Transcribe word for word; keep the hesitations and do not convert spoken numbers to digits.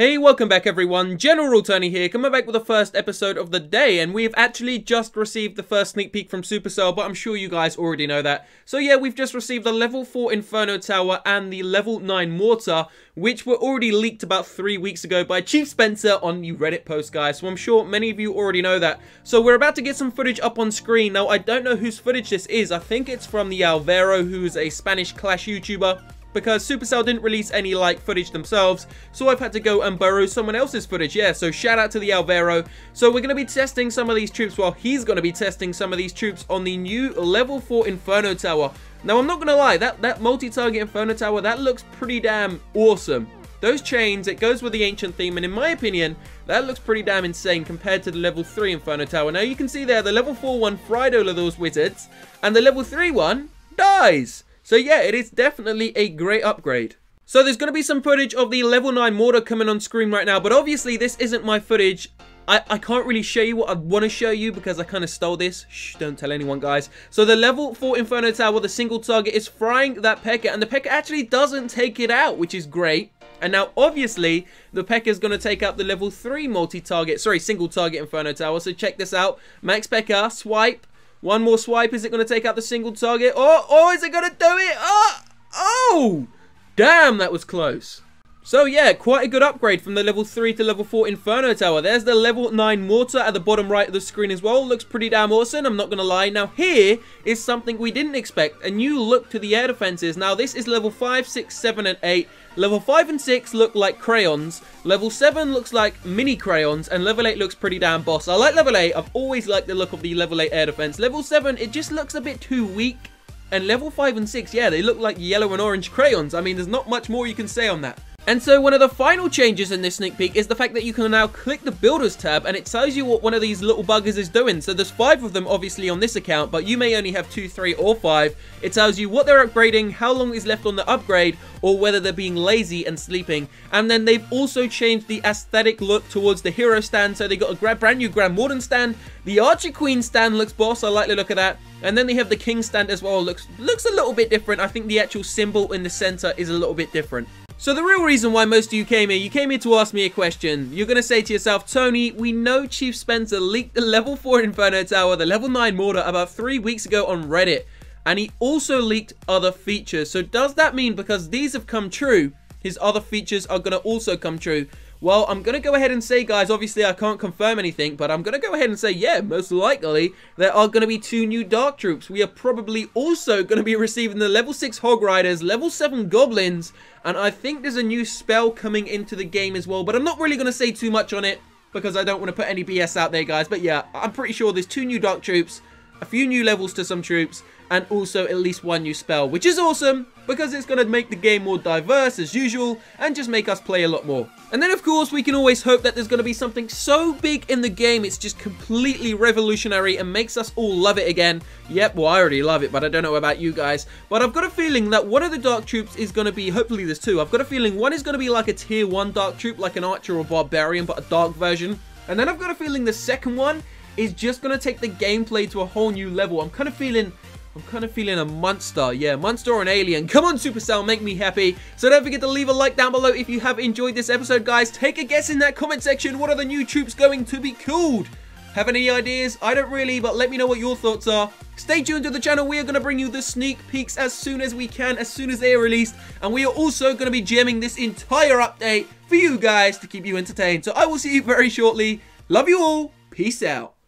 Hey, welcome back everyone, General Tony here, coming back with the first episode of the day, and we've actually just received the first sneak peek from Supercell, but I'm sure you guys already know that. So yeah, we've just received the level four Inferno Tower and the level nine Mortar, which were already leaked about three weeks ago by Chief Spencer on the Reddit post, guys, so I'm sure many of you already know that. So we're about to get some footage up on screen. Now, I don't know whose footage this is. I think it's from the Alvaro, who's a Spanish Clash YouTuber, because Supercell didn't release any, like, footage themselves, so I've had to go and borrow someone else's footage, yeah, so shout out to the Alvaro. So we're going to be testing some of these troops, well, he's going to be testing some of these troops on the new level four Inferno Tower. Now, I'm not going to lie, that, that multi-target Inferno Tower, that looks pretty damn awesome. Those chains, it goes with the ancient theme, and in my opinion, that looks pretty damn insane compared to the level three Inferno Tower. Now, you can see there, the level four one fried all of those wizards, and the level three one dies. So yeah, it is definitely a great upgrade. So there's going to be some footage of the level nine mortar coming on screen right now, but obviously this isn't my footage. I, I can't really show you what I want to show you because I kind of stole this. Shh, don't tell anyone, guys. So the level four Inferno Tower, the single target, is frying that Pekka, and the Pekka actually doesn't take it out, which is great. And now, obviously, the Pekka is going to take out the level three multi-target, sorry, single target Inferno Tower. So check this out. Max Pekka, swipe. One more swipe. Is it going to take out the single target? Oh, oh, is it going to do it? Oh, oh, damn, that was close. So yeah, quite a good upgrade from the level three to level four Inferno Tower. There's the level nine Mortar at the bottom right of the screen as well. Looks pretty damn awesome, I'm not going to lie. Now here is something we didn't expect, a new look to the air defenses. Now this is level five, six, seven and eight. Level five and six look like crayons. Level seven looks like mini crayons. And level eight looks pretty damn boss. I like level eight, I've always liked the look of the level eight air defense. Level seven, it just looks a bit too weak. And level five and six, yeah, they look like yellow and orange crayons. I mean, there's not much more you can say on that. And so one of the final changes in this sneak peek is the fact that you can now click the Builders tab and it tells you what one of these little buggers is doing. So there's five of them obviously on this account, but you may only have two, three or five. It tells you what they're upgrading, how long is left on the upgrade, or whether they're being lazy and sleeping. And then they've also changed the aesthetic look towards the hero stand. So they got a brand new Grand Warden stand. The Archer Queen stand looks boss, I like the look of that. And then they have the King stand as well, looks, looks a little bit different. I think the actual symbol in the center is a little bit different. So the real reason why most of you came here, you came here to ask me a question. You're going to say to yourself, Tony, we know Chief Spencer leaked the level four Inferno Tower, the level nine Mortar about three weeks ago on Reddit. And he also leaked other features. So does that mean because these have come true, his other features are going to also come true? Well, I'm going to go ahead and say, guys, obviously I can't confirm anything, but I'm going to go ahead and say, yeah, most likely there are going to be two new Dark Troops. We are probably also going to be receiving the level six Hog Riders, level seven Goblins, and I think there's a new spell coming into the game as well, but I'm not really going to say too much on it because I don't want to put any B S out there, guys. But yeah, I'm pretty sure there's two new Dark Troops, a few new levels to some troops, and also at least one new spell, which is awesome because it's going to make the game more diverse as usual and just make us play a lot more. And then of course we can always hope that there's going to be something so big in the game it's just completely revolutionary and makes us all love it again. Yep, well I already love it, but I don't know about you guys. But I've got a feeling that one of the Dark Troops is going to be, hopefully there's two, I've got a feeling one is going to be like a tier one Dark Troop, like an Archer or Barbarian, but a Dark version. And then I've got a feeling the second one is just going to take the gameplay to a whole new level. I'm kind of feeling, I'm kind of feeling a monster. Yeah, monster or an alien. Come on, Supercell, make me happy. So don't forget to leave a like down below if you have enjoyed this episode, guys. Take a guess in that comment section. What are the new troops going to be called? Have any ideas? I don't really, but let me know what your thoughts are. Stay tuned to the channel. We are going to bring you the sneak peeks as soon as we can, as soon as they are released. And we are also going to be jamming this entire update for you guys to keep you entertained. So I will see you very shortly. Love you all. Peace out.